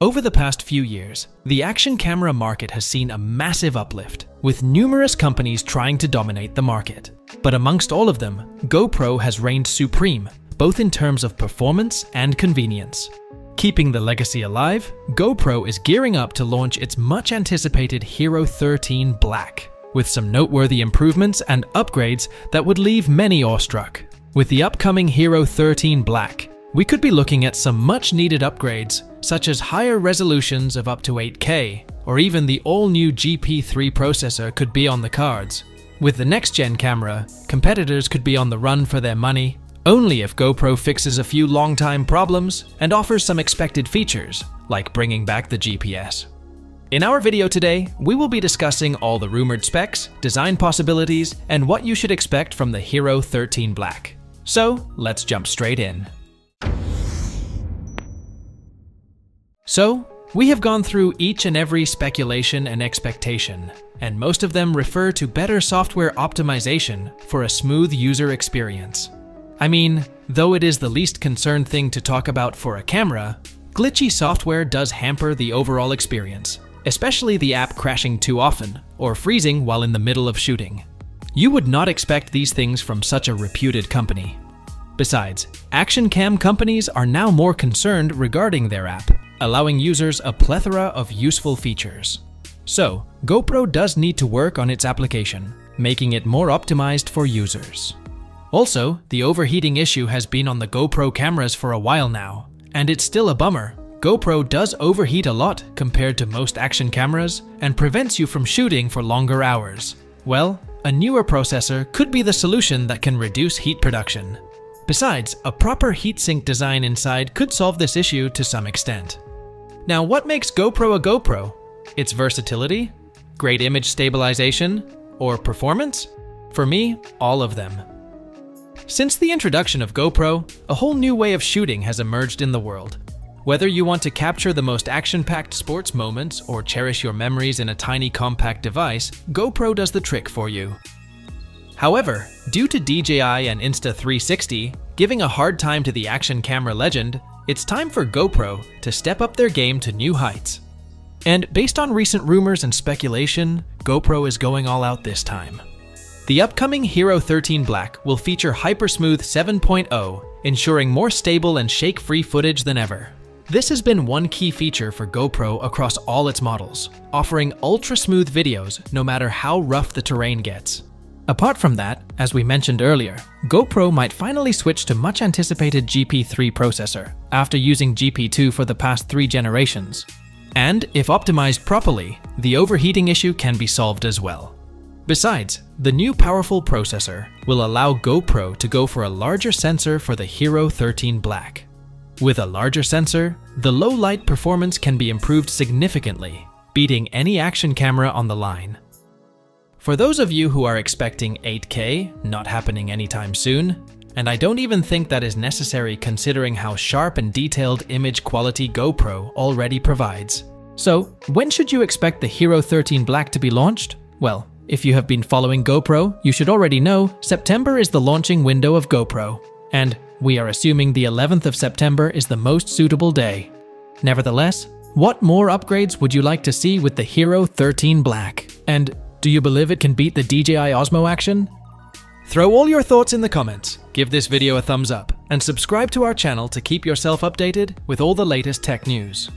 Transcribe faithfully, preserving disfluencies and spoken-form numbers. Over the past few years, the action camera market has seen a massive uplift, with numerous companies trying to dominate the market. But amongst all of them, GoPro has reigned supreme, both in terms of performance and convenience. Keeping the legacy alive, GoPro is gearing up to launch its much-anticipated Hero thirteen Black, with some noteworthy improvements and upgrades that would leave many awestruck. With the upcoming Hero thirteen Black, we could be looking at some much-needed upgrades, such as higher resolutions of up to eight K, or even the all-new G P three processor could be on the cards. With the next-gen camera, competitors could be on the run for their money, only if GoPro fixes a few long-time problems and offers some expected features, like bringing back the G P S. In our video today, we will be discussing all the rumored specs, design possibilities, and what you should expect from the Hero thirteen Black. So, let's jump straight in. So, we have gone through each and every speculation and expectation, and most of them refer to better software optimization for a smooth user experience. I mean, though it is the least concerned thing to talk about for a camera, glitchy software does hamper the overall experience, especially the app crashing too often or freezing while in the middle of shooting. You would not expect these things from such a reputed company. Besides, action cam companies are now more concerned regarding their app, allowing users a plethora of useful features. So, GoPro does need to work on its application, making it more optimized for users. Also, the overheating issue has been on the GoPro cameras for a while now, and it's still a bummer. GoPro does overheat a lot compared to most action cameras and prevents you from shooting for longer hours. Well, a newer processor could be the solution that can reduce heat production. Besides, a proper heatsink design inside could solve this issue to some extent. Now, what makes GoPro a GoPro? Its versatility? Great image stabilization? Or performance? For me, all of them. Since the introduction of GoPro, a whole new way of shooting has emerged in the world. Whether you want to capture the most action-packed sports moments or cherish your memories in a tiny compact device, GoPro does the trick for you. However, due to D J I and Insta three sixty giving a hard time to the action camera legend, it's time for GoPro to step up their game to new heights. And based on recent rumors and speculation, GoPro is going all out this time. The upcoming Hero thirteen Black will feature HyperSmooth seven point oh, ensuring more stable and shake-free footage than ever. This has been one key feature for GoPro across all its models, offering ultra-smooth videos no matter how rough the terrain gets. Apart from that, as we mentioned earlier, GoPro might finally switch to much-anticipated G P three processor, after using G P two for the past three generations. And, if optimized properly, the overheating issue can be solved as well. Besides, the new powerful processor will allow GoPro to go for a larger sensor for the Hero thirteen Black. With a larger sensor, the low-light performance can be improved significantly, beating any action camera on the line. For those of you who are expecting eight K, not happening anytime soon, and I don't even think that is necessary considering how sharp and detailed image quality GoPro already provides. So, when should you expect the Hero thirteen Black to be launched? Well, if you have been following GoPro, you should already know September is the launching window of GoPro, and we are assuming the eleventh of September is the most suitable day. Nevertheless, what more upgrades would you like to see with the Hero thirteen Black? And do you believe it can beat the D J I Osmo Action? Throw all your thoughts in the comments, give this video a thumbs up, and subscribe to our channel to keep yourself updated with all the latest tech news.